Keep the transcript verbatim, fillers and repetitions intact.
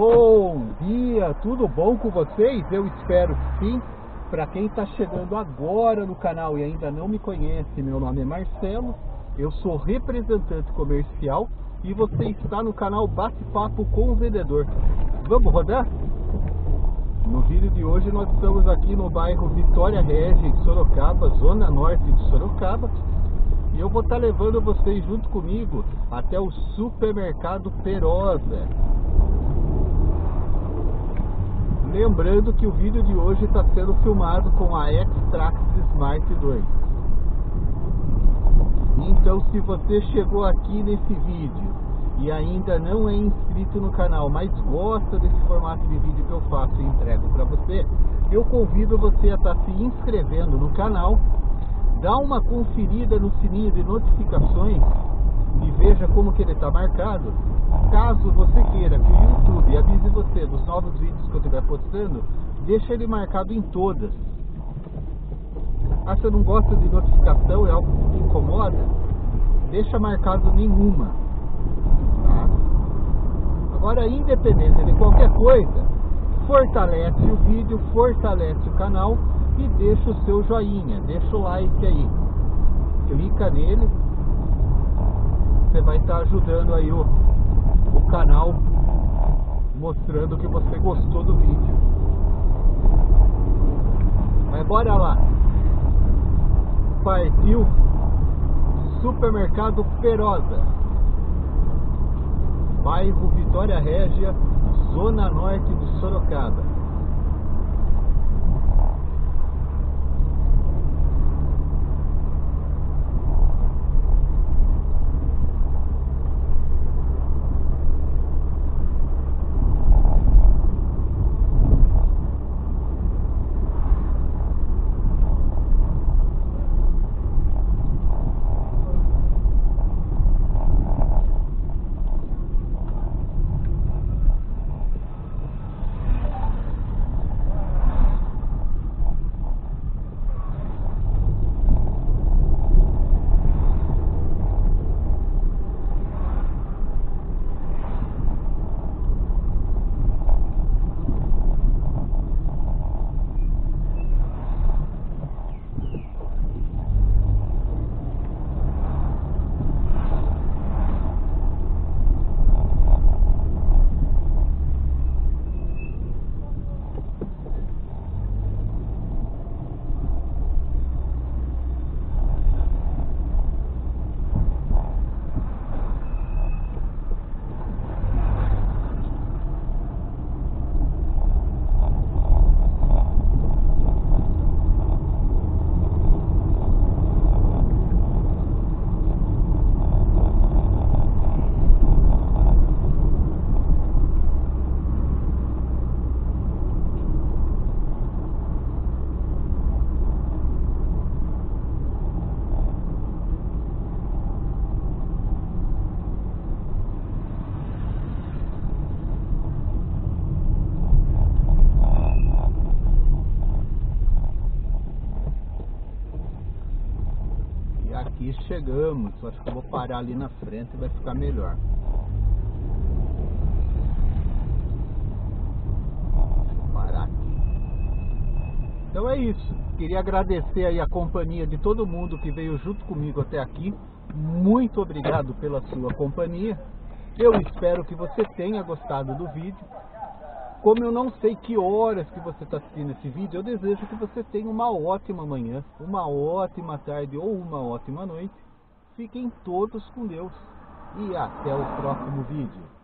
Bom dia, tudo bom com vocês? Eu espero que sim. Para quem está chegando agora no canal e ainda não me conhece, meu nome é Marcelo, eu sou representante comercial e você está no canal Bate-Papo com o Vendedor. Vamos rodar? No vídeo de hoje nós estamos aqui no bairro Vitória Regia, em Sorocaba, zona norte de Sorocaba. E eu vou estar levando vocês junto comigo até o supermercado Perosa. Lembrando que o vídeo de hoje está sendo filmado com a X TRAX Smart dois. Então, se você chegou aqui nesse vídeo e ainda não é inscrito no canal, mas gosta desse formato de vídeo que eu faço e entrego para você, eu convido você a estar se inscrevendo no canal, dá uma conferida no sininho de notificações e veja como que ele está marcado. Caso você queira que o YouTube avise você dos novos vídeos que eu estiver postando, deixa ele marcado em todas. Ah, se você não gosta de notificação, é algo que te incomoda, deixa marcado nenhuma. Tá? Agora, independente de qualquer coisa, fortalece o vídeo, fortalece o canal e deixa o seu joinha, deixa o like aí. Clica nele, você vai estar ajudando aí o o canal, mostrando que você gostou do vídeo. Mas bora lá, partiu supermercado Perosa, bairro Vitória Regia, zona norte de Sorocaba. Aqui chegamos, acho que eu vou parar ali na frente e vai ficar melhor. Deixa eu parar aqui. Então é isso, queria agradecer aí a companhia de todo mundo que veio junto comigo até aqui. Muito obrigado pela sua companhia, eu espero que você tenha gostado do vídeo. Como eu não sei que horas que você está assistindo esse vídeo, eu desejo que você tenha uma ótima manhã, uma ótima tarde ou uma ótima noite. Fiquem todos com Deus e até o próximo vídeo.